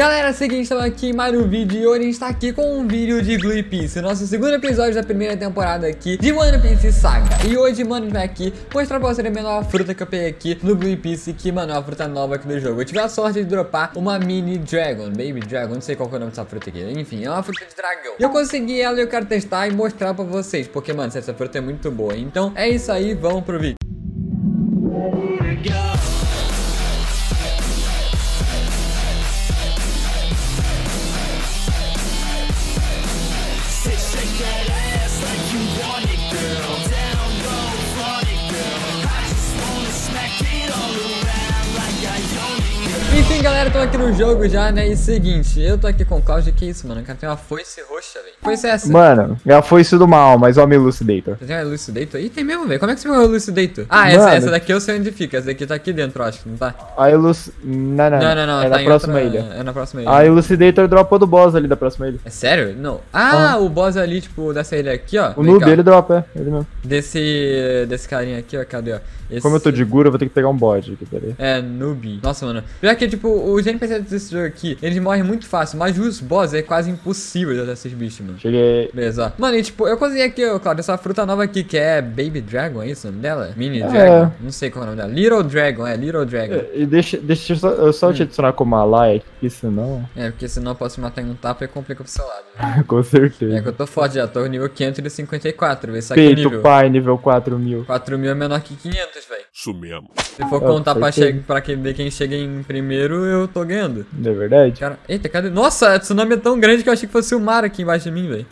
Galera, seguinte, estamos aqui em mais um vídeo e hoje a gente está aqui com um vídeo de Blue Peace, nosso segundo episódio da primeira temporada aqui de One Piece Saga. E hoje, mano, a gente vai aqui mostrar pra vocês a minha nova fruta que eu peguei aqui no Blue Peace, que, mano, é uma fruta nova aqui do jogo. Eu tive a sorte de dropar uma Mini Dragon, Baby Dragon, não sei qual que é o nome dessa fruta aqui, enfim, é uma fruta de dragão. Eu consegui ela e eu quero testar e mostrar pra vocês, porque, mano, essa fruta é muito boa. Então, é isso aí, vamos pro vídeo. Enfim, galera, tô aqui no jogo já, né, e seguinte, eu tô aqui com o Claudio, que isso, mano, o cara tem uma foice roxa, velho. Foice é essa? Mano, é a foice do mal, mas ó, meu Elucidator. Você tem um Elucidator? Ih, tem mesmo, velho, como é que você pegou o Elucidator? Ah, mano, essa daqui eu sei onde fica, essa daqui tá aqui dentro, acho que não tá? A Elucidator... Não, é na próxima ilha. É na próxima ilha. A Elucidator dropa do boss ali da próxima ilha. É sério? Não. Ah, o boss ali, tipo, dessa ilha aqui, ó. O noob, ele dropa, é, ele mesmo. Desse carinha aqui, ó, cadê, ó? Esse... Como eu tô de Gura, eu vou ter que pegar um bode aqui, peraí. É, noob. Nossa, mano. Já que, tipo, os NPCs desse jogo aqui, eles morrem muito fácil, mas os boss é quase impossível de esses bichos, mano. Cheguei. Beleza, ó. Mano, e tipo, eu consegui aqui, ó, Claudio, essa fruta nova aqui, que é Baby Dragon, é isso o nome dela? Mini Dragon, não sei qual é o nome dela. Little Dragon, é, Little Dragon. E deixa eu só te adicionar como a like, porque senão... É, porque senão eu posso matar em um tapa e complica pro seu lado. Né? Com certeza. É que eu tô forte já, tô nível 554, vê se aqui é nível. Peito, pai, nível 4000. 4000 é menor que 500. Véio. Isso mesmo. Se for contar pra quem chega em primeiro, eu tô ganhando. É verdade? Cara, eita, cadê? Nossa, o tsunami é tão grande que eu achei que fosse o mar aqui embaixo de mim, velho.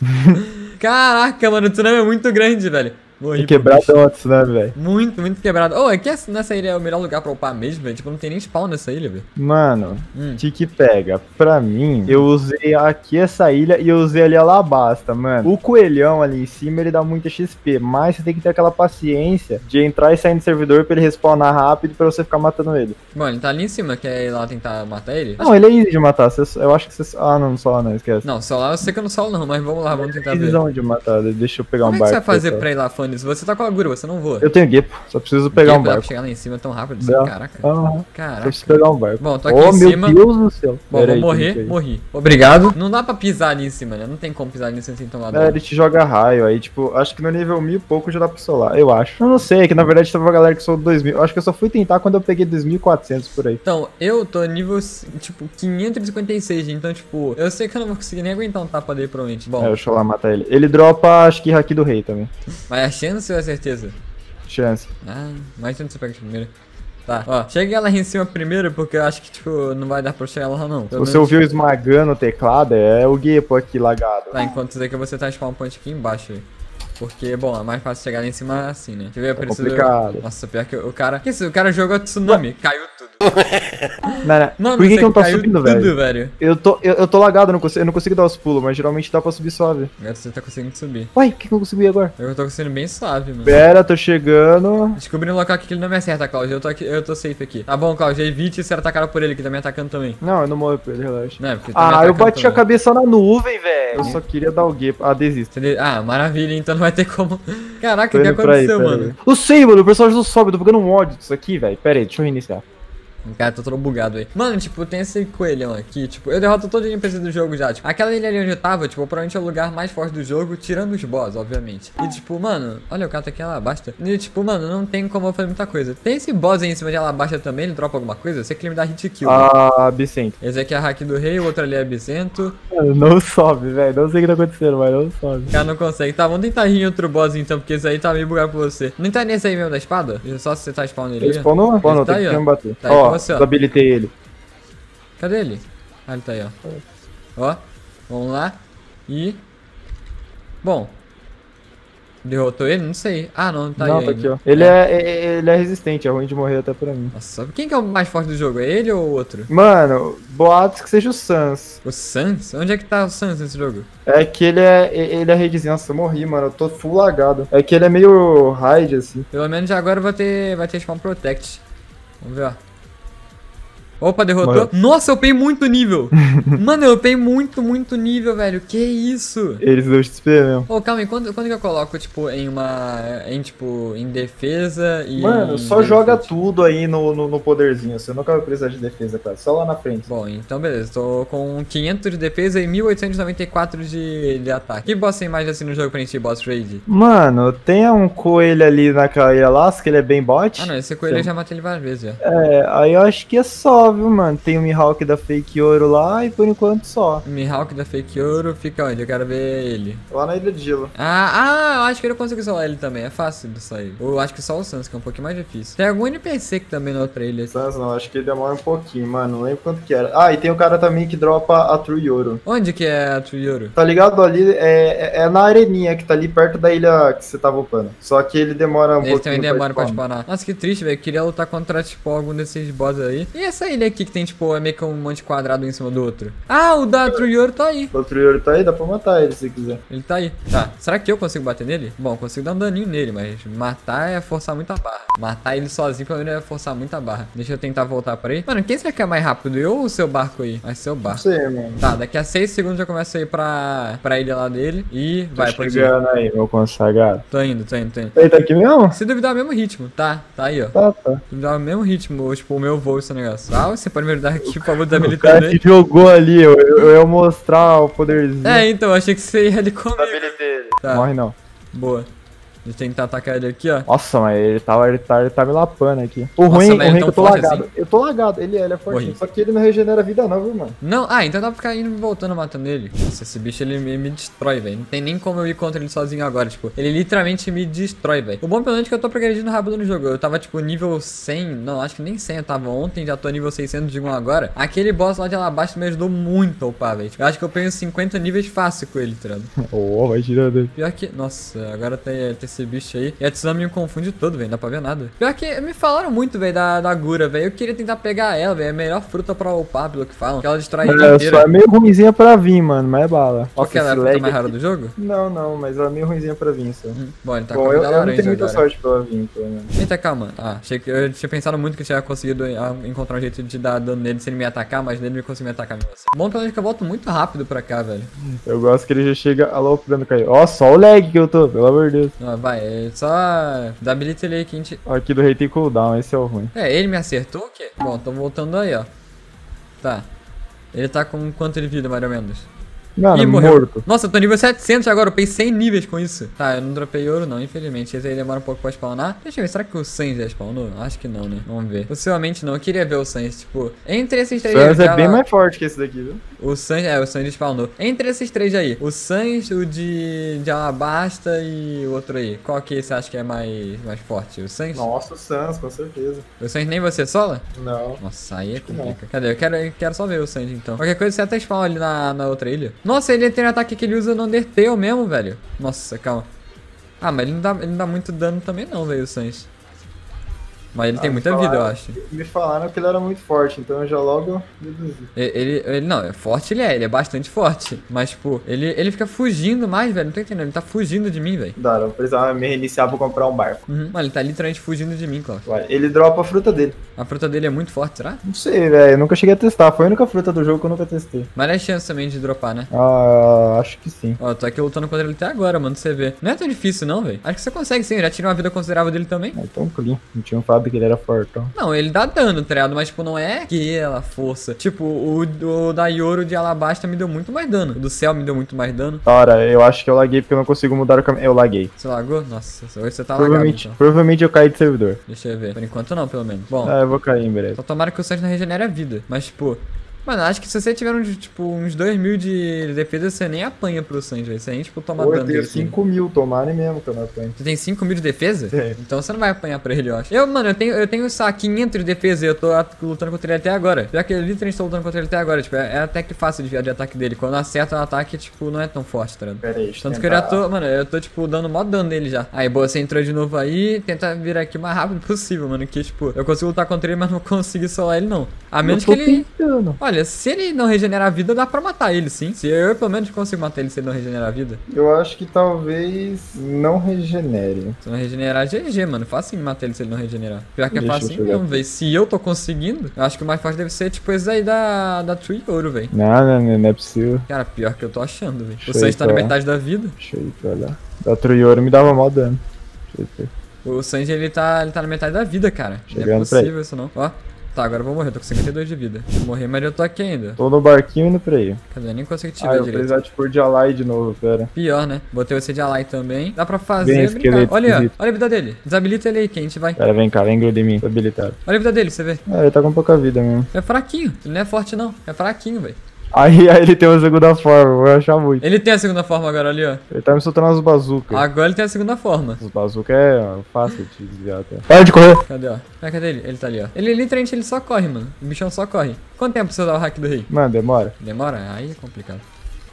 Caraca, mano, o tsunami é muito grande, velho. Morri, quebrado é o tsunami, velho. Muito, muito quebrado. Oh, aqui nessa ilha é o melhor lugar pra upar mesmo, velho. Tipo, não tem nem spawn nessa ilha, velho. Mano, que pega. Pra mim, eu usei aqui essa ilha e eu usei ali a Alabasta, mano. O coelhão ali em cima, ele dá muita XP, mas você tem que ter aquela paciência de entrar e sair do servidor pra ele respawnar rápido pra você ficar matando ele. Bom, ele tá ali em cima, quer ir lá tentar matar ele? Não, ele é easy de matar. Eu acho que você... Ah, não, só lá não, esquece. Não, só lá eu sei que eu não solo não, mas vamos lá, vamos tentar ver. De matar, deixa eu pegar um barco. O que você vai fazer pra ir lá, fã? Você tá com a Gura, você não voa. Eu tenho guepo, só preciso pegar um barco. Dá pra chegar lá em cima tão rápido, assim, caraca. Uhum. Caraca. Preciso pegar um barco. Bom, tô aqui em cima. Meu Deus do céu. Bom, vou morrer, morri. Obrigado. Não dá pra pisar ali em cima, né? Não tem como pisar ali em cima sem tomar dano. É, ele te joga raio aí, tipo, acho que no nível 1000 e pouco já dá pra solar, eu acho. Eu não sei, é que na verdade tava uma galera que solou 2000. Eu acho que eu só fui tentar quando eu peguei 2400 por aí. Então, eu tô nível, tipo, 556, então, tipo, eu sei que eu não vou conseguir nem aguentar um tapa dele, provavelmente. Bom. É, deixa eu lá matar ele. Ele dropa, acho que Haki do Rei também. Mas a chance ou é certeza? Chance. Ah, mas você pega de primeira. Tá, ó, chega lá em cima primeiro, porque eu acho que, tipo, não vai dar pra chegar lá, não. Se você ouviu esmagando o teclado, é o guepo aqui lagado. Tá, enquanto isso aqui você tá spawn point aqui embaixo, aí. Porque, bom, é mais fácil chegar lá em cima assim, né? Deixa eu ver, complicado. Nossa, pior que o cara... Que isso? O cara jogou tsunami, caiu tudo. Mano, por que que eu não tô subindo, velho? Eu tô lagado, eu não consigo dar os pulos, mas geralmente dá pra subir suave. Agora você tá conseguindo subir. Uai, por que eu não consegui agora? Eu tô conseguindo bem suave, mano. Pera, tô chegando. Descobri um local aqui que ele não me acerta, Claudio. Eu tô safe aqui. Tá bom, Claudio, evite ser atacado por ele, que tá me atacando também. Não, eu não morro por ele, relaxa. Não, porque eu bati a cabeça na nuvem, velho. Eu só queria dar o guepo. Ah, desisto. Ah, maravilha, então não vai ter como. Caraca, o que aconteceu, mano? Eu sei, mano, o personagem não sobe, eu tô pegando um ódio disso aqui, velho. Pera aí, deixa eu reiniciar. Cara, tô todo bugado aí. Mano, tipo, tem esse coelhão aqui, tipo, eu derroto todo o NPC do jogo já, tipo, aquela ilha ali onde eu tava, tipo, provavelmente é o lugar mais forte do jogo, tirando os boss, obviamente. E tipo, mano, olha o cara tá aqui, Alabasta. E tipo, mano, não tem como eu fazer muita coisa. Tem esse boss aí em cima de Alabasta também, ele dropa alguma coisa? Eu sei que ele me dá hit kill. Ah, né? Bicento. Esse aqui é a Haki do Rei, o outro ali é Bicento. Mano, não sobe, velho, não sei o que tá acontecendo, mas não sobe. O cara não consegue, tá, vamos tentar ir em outro boss então, porque isso aí tá meio bugado pra você. Não tá nesse aí mesmo da espada? Só se você tá spawn nele. Spawnou, tá aí, ó. Bater. Tá aí, ó. Você, ó. Desabilitei ele. Cadê ele? Ah, ele tá aí, ó. Ó, vamos lá. E... Bom. Derrotou ele? Não sei. Ah, não, tá aí. Tá aqui, ó. Ele é resistente, é ruim de morrer até pra mim. Nossa, quem que é o mais forte do jogo? É ele ou o outro? Mano, boatos que seja o Sans. O Sans? Onde é que tá o Sans nesse jogo? É que ele é redzinho. Nossa, eu morri, mano. Eu tô full lagado. É que ele é meio raid, assim. Pelo menos agora vai ter spawn protect. Vamos ver, ó. Opa, derrotou. Morreu. Nossa, eu upei muito nível. Mano, eu upei muito nível, velho. Que isso? Eles deu XP mesmo. Ô, calma aí, quando que eu coloco, tipo, em uma... em defesa e... Mano, só joga tudo aí no poderzinho. Você nunca vai precisar de defesa, cara. Só lá na frente. Bom, então beleza. Tô com 500 de defesa e 1894 de ataque. Que boss tem mais assim no jogo pra gente, boss raid? Mano, tem um coelho ali naquela ilha lá, que ele é bem bot. Ah, não. Esse coelho eu já matei ele várias vezes, já. É, aí eu acho que é só... viu, mano? Tem o Mihawk da Fake Ouro lá e por enquanto só. Mihawk da Fake Ouro fica onde? Eu quero ver ele. Lá na Ilha de Gelo. Ah, eu acho que eu consigo isolar ele também. É fácil de sair. Eu acho que só o Sans, que é um pouquinho mais difícil. Tem algum NPC que também na outra ilha? Sans não, acho que demora um pouquinho, mano. Não lembro quanto que era. Ah, e tem o cara também que dropa a Troyoro. Onde que é a Troyoro? Tá ligado? Ali é na areninha que tá ali perto da ilha que você tava upando. Só que ele demora um pouquinho. Ele também demora pra spawnar. Nossa, que triste, velho. Queria lutar contra, tipo, algum desses boss aí. E essa ilha aqui que tem, tipo, é meio que um monte de quadrado em cima do outro. Ah, o da Datroyoro tá aí. O Datroyoro tá aí, dá pra matar ele se quiser. Ele tá aí. Tá, será que eu consigo bater nele? Bom, consigo dar um daninho nele, mas matar é forçar muita barra. Matar ele sozinho pelo menos é forçar muita barra. Deixa eu tentar voltar pra aí. Mano, quem será que é mais rápido? Eu ou o seu barco aí? Vai ser o barco. Não sei, mano. Tá, daqui a 6 segundos eu começo a ir pra ilha lá dele e tô vai, pode ir. Tô chegando aí, meu consagrado. Tô indo. Ele tá aqui mesmo? Se duvidar o mesmo ritmo. Tá aí, ó. Tá. Se duvidar o mesmo ritmo, tipo, o meu voo, esse negócio. Ah, você pode me ajudar aqui, por favor, da militante. O cara que jogou ali, eu ia mostrar o poderzinho. É, então, achei que você ia ali comigo. Tá. Morre não. Boa. Deixa eu tentar atacar ele aqui, ó. Nossa, mas ele tá me lapando aqui. O ruim é que eu tô lagado. Assim? Eu tô lagado, ele é fortinho. Só que ele não regenera vida não, viu, mano? Não, ah, então dá pra ficar indo e voltando matando ele. Nossa, esse bicho, ele me destrói, velho. Não tem nem como eu ir contra ele sozinho agora, tipo. Ele literalmente me destrói, velho. O bom pelo menos é que eu tô progredindo rápido no jogo. Eu tava, tipo, nível 100. Não, acho que nem 100 eu tava ontem. Já tô nível 600 de 1 agora. Aquele boss lá de Alabasta me ajudou muito a upar, velho. Tipo, eu acho que eu peguei uns 50 níveis fácil com ele, tirando. Oh, vai tirando. Pior que... Nossa, agora tem esse bicho aí. E a tsunami me confunde todo, velho. Não dá pra ver nada. Pior que me falaram muito, velho, da Gura, velho. Eu queria tentar pegar ela, velho. É a melhor fruta pra upar, pelo que falam. Que ela destrói ela inteira. Só é meio ruimzinha pra vir, mano. Mas é bala. Qual que ela é a fruta mais rara do jogo? Não. Mas ela é meio ruimzinha pra vir, só. Bom, ele tá com a laranja. Eu não tenho muita sorte pra ela vir, então, né? Eita, calma. Ah, achei que eu tinha pensado muito que eu tinha conseguido encontrar um jeito de dar dano nele sem ele me atacar, mas nele não conseguiu me atacar mesmo assim. Bom, pelo menos que eu volto muito rápido pra cá, velho. Eu gosto que ele já chega aloprando, caiu. Ó, só o lag que eu tô, pelo amor de Deus. Não, vai, é só dá habilita ele aí que a gente... Aqui do rei tem cooldown, esse é o ruim. É, ele me acertou o quê? Bom, tô voltando aí, ó. Tá. Ele tá com quanto de vida, mais ou menos? Mano, ih, morreu. Morto. Nossa, eu tô nível 700 agora, eu peguei 100 níveis com isso. Tá, eu não dropei ouro não, infelizmente. Esse aí demora um pouco pra spawnar. Deixa eu ver, será que o Sans já spawnou? Acho que não, né? Vamos ver. Possivelmente não, eu queria ver o Sans, tipo... Entre esses três... O Sans é bem mais forte que esse daqui, viu? O Sans spawnou. Entre esses três aí, o Sans, o de Alabasta e o outro aí. Qual que você acha que é mais forte? O Sans? Nossa, o Sans, com certeza. O Sans nem você sola? Não. Nossa, aí é complicado. Cadê? Eu quero só ver o Sans, então. Qualquer coisa, você até spawna ali na outra ilha. Nossa, ele tem um ataque que ele usa no Undertale mesmo, velho. Nossa, calma. Ah, mas ele não dá muito dano também não, velho, o Sans. Mas ele tem muita vida, eu acho. Me falaram que ele era muito forte, então eu já logo deduzi. Ele não, é forte ele é bastante forte. Mas, tipo, ele fica fugindo mais, velho. Não tô entendendo, ele tá fugindo de mim, velho. Dá, eu precisava me reiniciar pra comprar um barco. Uhum. Mano, ele tá literalmente fugindo de mim, Cláudio. Ele dropa a fruta dele. A fruta dele é muito forte, será? Não sei, velho, eu nunca cheguei a testar. Foi a única fruta do jogo que eu nunca testei. Mas é chance também de dropar, né? Ah, acho que sim. Ó, tô aqui lutando contra ele até agora, mano, pra você ver. Não é tão difícil não, velho. Acho que você consegue sim, eu já tirei uma vida considerável dele também. É tão clean, não tinha um fato que ele era fortão. Não, ele dá dano, tá ligado? Mas, tipo, não é aquela força. Tipo, o da Yoru de Alabasta me deu muito mais dano. O do céu me deu muito mais dano. Cara, eu acho que eu laguei porque eu não consigo mudar o caminho. Eu laguei. Você lagou? Nossa, hoje você tá provavelmente, lagado. Então. Provavelmente eu caí de servidor. Deixa eu ver. Por enquanto não, pelo menos. Bom. Ah, eu vou cair em breve. Só tomara que o Sanji não regenere a vida. Mas, tipo... Mano, acho que se você tiver tipo, uns 2.000 de defesa, você nem apanha pro Sanji, velho. Você nem, tipo, toma dano. Eu tenho 5.000, tomarem mesmo que eu não apanho. Você tem 5.000 de defesa? É. Então você não vai apanhar pra ele, eu acho. Eu tenho só 500 de defesa e eu tô lutando contra ele até agora. Já que eu literalmente tô lutando contra ele até agora, tipo, é até que fácil desviar de ataque dele. Quando acerta o ataque, tipo, não é tão forte, tá ligado? Pera aí, tanto que eu já tô, mano, eu tô, tipo, dando mó dano nele já. Aí, boa, você entrou de novo aí, tenta virar aqui o mais rápido possível, mano. Que, tipo, eu consigo lutar contra ele, mas não consigo isolar ele, não. A menos que ele... Olha, Olha, se ele não regenerar a vida, dá pra matar ele, sim. Se eu, pelo menos, consigo matar ele se ele não regenerar a vida. Eu acho que talvez não regenere. Se não regenerar, GG, mano. Fácil matar ele se ele não regenerar. Pior que é fácil mesmo, velho. Se eu tô conseguindo, eu acho que o mais fácil deve ser, tipo, esse aí da True Ouro, velho. Não é possível. Cara, pior que eu tô achando, velho. O Sanji tá na metade da vida. Deixa eu ir pra lá. Da True Ouro me dava mal dano. Deixa eu ir. O Sanji, ele tá na metade da vida, cara. Chegando, não é possível isso, não. Ó. Tá, agora eu vou morrer, eu tô com 52 de vida. Vou morrer, mas eu tô aqui ainda. Tô no barquinho indo pra aí. Cadê? Eu nem consigo tirar direito. Ah, eu vou precisar de pôr de alai de novo, pera. Pior, né? Botei você de alai também. Dá pra fazer, brincar. Olha, olha a vida dele. Desabilita ele aí, que a gente vai. Cara, vem cá, vem gruda em mim. Tô habilitado. Olha a vida dele, você vê. Ah, ele tá com pouca vida mesmo. É fraquinho. Ele não é forte, não. É fraquinho, velho. Aí ele tem uma segunda forma, vou achar muito. Ele tem a segunda forma agora ali, ó. Ele tá me soltando as bazucas. Agora ele tem a segunda forma. As bazucas é fácil de desviar até. Para de correr! Cadê, ó? Cadê ele? Ele tá ali, ó. Ele literalmente ele só corre, mano. O bichão só corre. Quanto tempo precisa dar o hack do rei? Mano, demora. Demora? Aí é complicado.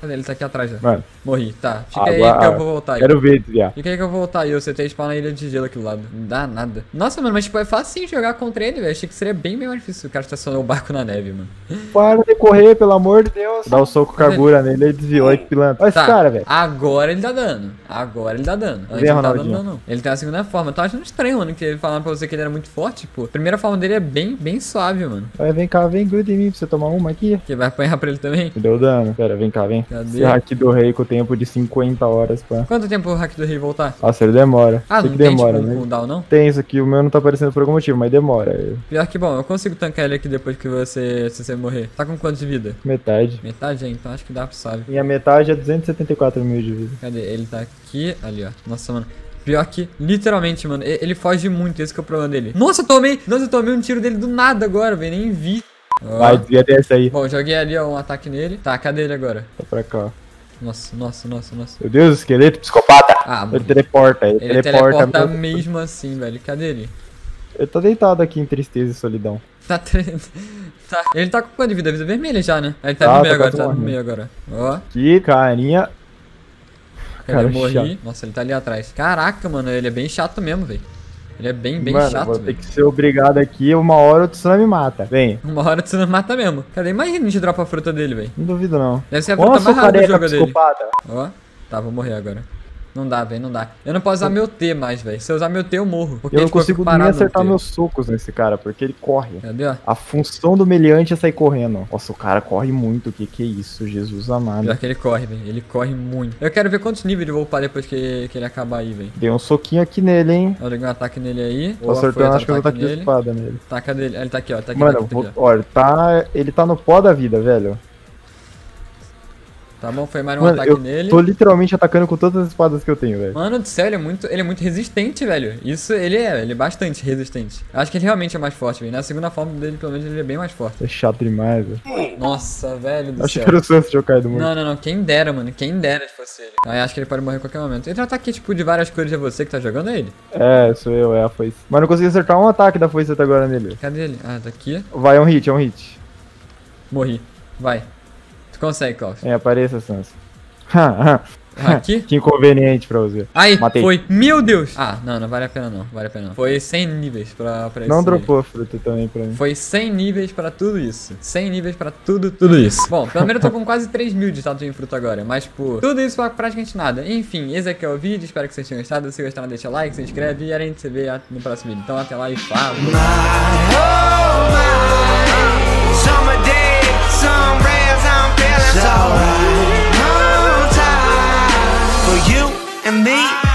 Cadê ele? Tá aqui atrás, ó. Mano. Morri, tá. Fica aí que eu vou voltar aí. Quero ver desviar. Fica aí que eu vou voltar aí. Você tem spawn na ilha de gelo aqui do lado. Não dá nada. Nossa, mano, mas tipo, é fácil jogar contra ele, velho. Achei que seria bem mais difícil. O cara estacionou o barco na neve, mano. Para de correr, pelo amor de Deus. Dá o soco com a Gura nele, ele desviou e pilantra. Olha esse cara, velho. Agora ele dá dano. Agora ele dá dano. Antes não tá dando dano, não. Ele tem a segunda forma. Eu tava achando estranho, mano, que ele falava pra você que ele era muito forte, pô. A primeira forma dele é bem suave, mano. Vai, vem cá, vem, gruda em mim pra você tomar uma aqui. Que vai apanhar pra ele também? Me deu dano. Pera, vem cá, vem. Cadê? Esse hack do rei com o tempo de 50 horas, pá. Quanto tempo o hack do rei voltar? Nossa, ele demora. Ah, não tem tipo um cooldown, não? Tem isso aqui, o meu não tá aparecendo por algum motivo, mas demora. Pior que bom, eu consigo tancar ele aqui depois que você, se você morrer. Tá com quanto de vida? Metade. Metade, é, então acho que dá pra saber. Minha metade é 274 mil de vida. Cadê? Ele tá aqui, ali, ó. Nossa, mano. Pior que, literalmente, mano, ele foge muito, esse que é o problema dele. Nossa, eu tomei um tiro dele do nada agora, velho, nem vi. Oh. Vai, desvia dessa aí. Bom, joguei ali, ó, um ataque nele. Tá, cadê ele agora? Tá pra cá, ó. Nossa. Meu Deus, esqueleto, psicopata. Ah, mano. Ele teleporta mesmo assim, velho. Cadê ele? Ele tá deitado aqui em tristeza e solidão. Tá. Ele tá com quanto de vida? Vida vermelha já, né? Ele tá no meio agora, tá no meio agora. Ó. Que carinha. Ele morri. Nossa, ele tá ali atrás. Caraca, mano, ele é bem chato mesmo, velho. Ele é bem mano, chato, velho. Vou ter que ser obrigado aqui, uma hora o tsunami mata. Vem. Uma hora o tsunami mata mesmo. Cara, imagina a gente dropa a fruta dele, velho. Não duvido, não. Deve ser a fruta mais rara do jogo dele. Ó, tá, vou morrer agora. Não dá, velho, não dá. Eu não posso usar meu T mais, velho. Se eu usar meu T, eu morro. Porque eu não consigo nem acertar meus socos nesse cara, porque ele corre. Cadê, ó? A função do meliante é sair correndo. Nossa, o cara corre muito. Que é isso? Jesus amado. Pior que ele corre, velho. Ele corre muito. Eu quero ver quantos níveis ele vou upar depois que ele acabar aí, velho. Dei um soquinho aqui nele, hein? Eu liguei um ataque nele aí. Tô acertando, acho que eu vou atacar de espada nele. Tá, cadê ele? Ele tá aqui, ó. Tá aqui, mano, olha, ele tá no pó da vida, velho. Tá bom, foi mais um ataque nele. Tô literalmente atacando com todas as espadas que eu tenho, velho. Mano do céu, ele é muito resistente, velho. Isso, ele é bastante resistente. Acho que ele realmente é mais forte, velho. Na segunda forma dele, pelo menos, ele é bem mais forte. É chato demais, velho. Nossa, velho do céu. Acho que era o Sans de eu cair do mundo. Não. Quem dera, mano. Quem dera se fosse ele. Aí acho que ele pode morrer a qualquer momento. Ele já tá aqui, tipo, de várias cores. É você que tá jogando ele? É, sou eu, é a foice. Mas não consegui acertar um ataque da foice até agora nele. Cadê ele? Ah, tá aqui. Vai, é um hit. Morri. Vai. Tu consegue, Klaus. É, apareça, Sans. Aqui? Que inconveniente pra você. Aí, matei. Foi. Meu Deus! Ah, não vale a pena não, Foi 100 níveis pra isso. Não dropou fruta também pra mim. Foi 100 níveis pra tudo isso. 100 níveis pra tudo isso. Bom, pelo menos eu tô com quase 3 mil de status em fruta agora, mas, pô, tudo isso pra praticamente nada. Enfim, esse aqui é o vídeo, espero que vocês tenham gostado. Se gostaram, deixa like, se inscreve e a gente se vê no próximo vídeo. Então, até lá e fala! It's alright, no time for you and me.